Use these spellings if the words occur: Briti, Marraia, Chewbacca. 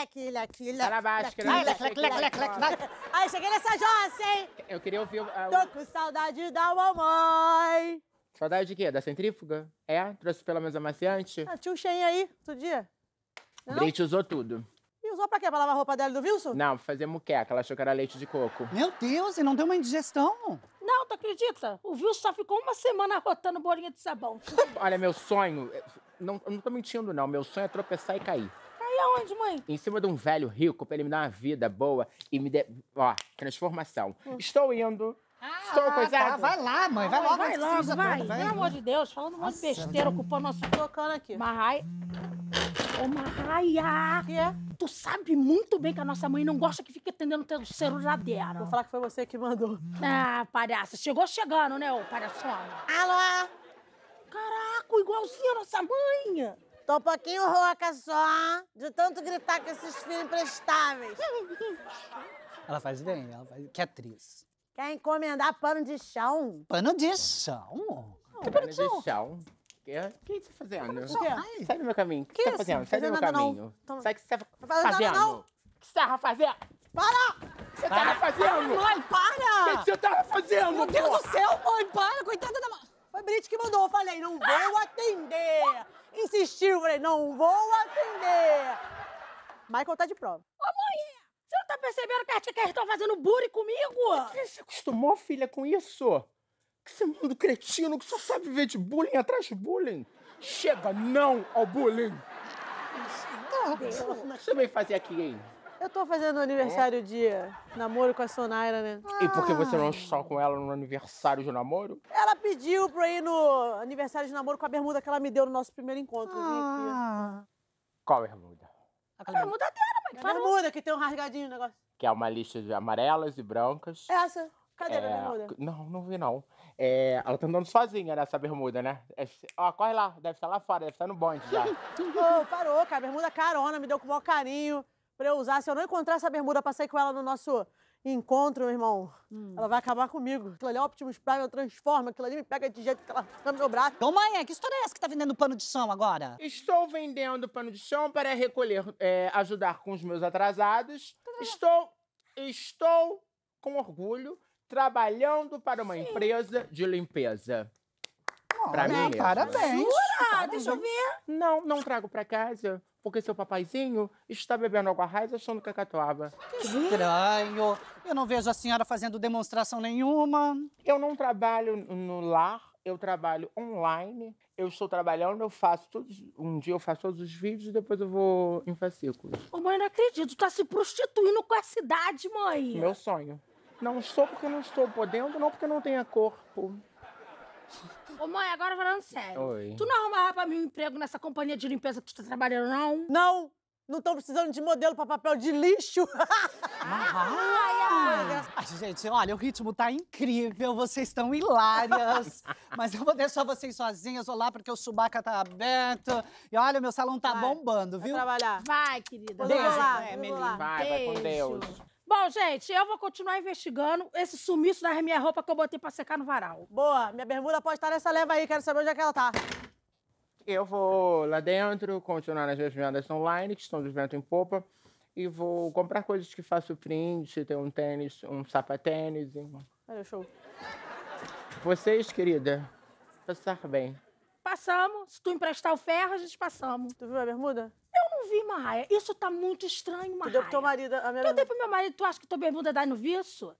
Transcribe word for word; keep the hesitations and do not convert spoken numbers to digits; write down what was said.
leque, leque, leque. Para baixo, leque, leque, leque, leque, leque, leque. Ai, cheguei nessa jossa, hein? Eu queria ouvir... A... Tô com saudade da mamãe. Saudade de quê? Da centrífuga? É? Trouxe pelo menos amaciante? Ah, tinha um cheinho aí, todo dia. Briti usou tudo. E usou pra quê? Pra lavar a roupa dela do Wilson? Não, pra fazer muqueca. Ela achou que era leite de coco. Meu Deus, e não deu uma indigestão? Não, tu acredita? O Wilson só ficou uma semana rotando bolinha de sabão. Olha, meu sonho... Não, eu não tô mentindo, não. Meu sonho é tropeçar e cair. Cair aonde, mãe? Em cima de um velho rico, pra ele me dar uma vida boa e me der... Ó, transformação. Hum. Estou indo... Ah, estou ah, coisada. Tá. Vai lá, mãe. Vai, vai logo. Vai logo, vai. Pelo amor de Deus, falando um monte de besteira, ocupando nosso tocando aqui. Marraia... Ô, Marraia! Que é? Tu sabe muito bem que a nossa mãe não gosta que fique atendendo o celuladeira. Vou falar que foi você que mandou. Ah, palhaça. Chegou chegando, né, ô palhaçona? Alô? Caraca, igualzinho a nossa mãe. Tô um pouquinho rouca só, de tanto gritar com esses filhos imprestáveis. Ela faz bem, ela faz... Que atriz. Quer encomendar pano de chão? Pano de chão? Não, que pano de chão? De chão. O que você tá fazendo? Que? Sai do meu caminho. O que você tá fazendo? Sai do meu caminho. Sai que você tá fazendo. O que você tava fazendo? Para! O que você tava fazendo? Mãe, para! O que você tava fazendo? Meu Deus do céu, mãe, para! Coitada da mãe. Foi a Briti que mandou. Eu falei, não vou atender. Insistiu, falei, não vou atender. Michael tá de prova. Ô, mãe, você não tá percebendo que as tia estão fazendo bullying comigo? Você se acostumou, filha, com isso? Esse mundo cretino que só sabe viver de bullying atrás de bullying. Chega não ao bullying. Você também fazia aqui, hein? Eu tô fazendo aniversário de namoro com a Sonaira, né? Ah. E por que você não está com ela no aniversário de namoro? Ela pediu pra eu ir no aniversário de namoro com a bermuda que ela me deu no nosso primeiro encontro. Ah. Aqui. Qual bermuda? A bermuda dela, mãe. A bermuda que tem um rasgadinho no negócio. Que é uma lista de amarelas e brancas. Essa. Cadê é... a bermuda? Não, não vi, não. É... Ela tá andando sozinha nessa bermuda, né? É... Ó, corre lá. Deve estar lá fora. Deve estar no bonde já. Ô, parou, cara. Bermuda carona. Me deu com o maior carinho pra eu usar. Se eu não encontrar essa bermuda pra sair com ela no nosso encontro, meu irmão, hum. ela vai acabar comigo. Aquilo ali é Optimus Prime, eu transformo. Aquilo ali me pega de jeito que ela fica no meu braço. Ô, mãe, que história é essa que tá vendendo pano de chão agora? Estou vendendo pano de chão para recolher, é, ajudar com os meus atrasados. Estou... Estou com orgulho... Trabalhando para uma Sim. empresa de limpeza. Oh, pra né? mim parabéns. Jura? Deixa eu ver. Não, não trago pra casa, porque seu papaizinho está bebendo água raiz achando cacatuaba. Que estranho. Eu não vejo a senhora fazendo demonstração nenhuma. Eu não trabalho no lar, eu trabalho online. Eu estou trabalhando, eu faço todos... Um dia eu faço todos os vídeos e depois eu vou em fascículos. Ô, mãe, não acredito. Tá se prostituindo com a cidade, mãe. Meu sonho. Não sou porque não estou podendo, não porque não tenha corpo. Ô, mãe, agora falando sério. Oi. Tu não arrumava pra mim um emprego nessa companhia de limpeza que tu tá trabalhando, não? Não! Não estão precisando de modelo pra papel de lixo. Ah, ah, gente, olha, o ritmo tá incrível, vocês estão hilárias. Mas eu vou deixar vocês sozinhas, olá, porque o Chewbacca tá aberto. E olha, meu salão tá vai. bombando, viu? Vai trabalhar. Vai, querida. Beijo, vou lá, né, vou lá. Vai, vai com Deus. Bom, gente, eu vou continuar investigando esse sumiço da minha roupa que eu botei pra secar no varal. Boa, minha bermuda pode estar nessa leva aí, quero saber onde é que ela tá. Eu vou lá dentro, continuar nas minhas vendas online, que estão de vento em popa, e vou comprar coisas que faço print, tem um tênis, um sapatênis. Olha o show. Vocês, querida, passar bem. Passamos. Se tu emprestar o ferro, a gente passamos. Tu viu a bermuda? Eu não vi, Marraia. Isso tá muito estranho, Marraia. Tu deu pro teu marido a minha bermuda? Eu dei pro meu marido. Tu acha que tua bermuda dá no viço?